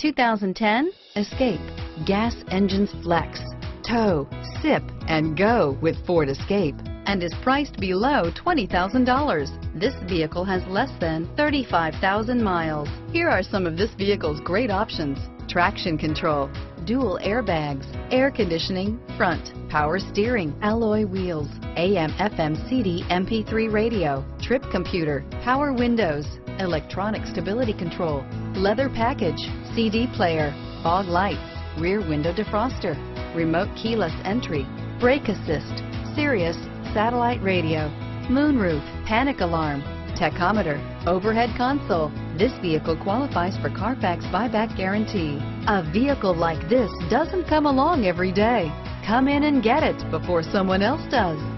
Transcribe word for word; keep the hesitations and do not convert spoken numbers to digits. two thousand ten Escape. Gas engines flex, tow, sip, and go with Ford Escape, and is priced below twenty thousand dollars. This vehicle has less than thirty-five thousand miles. Here are some of this vehicle's great options: traction control, dual airbags, air conditioning, front, power steering, alloy wheels, A M F M C D M P three radio, trip computer, power windows, electronic stability control, leather package, C D player, fog lights, rear window defroster, remote keyless entry, brake assist, Sirius satellite radio, moonroof, panic alarm, tachometer, overhead console. This vehicle qualifies for Carfax buyback guarantee. A vehicle like this doesn't come along every day. Come in and get it before someone else does.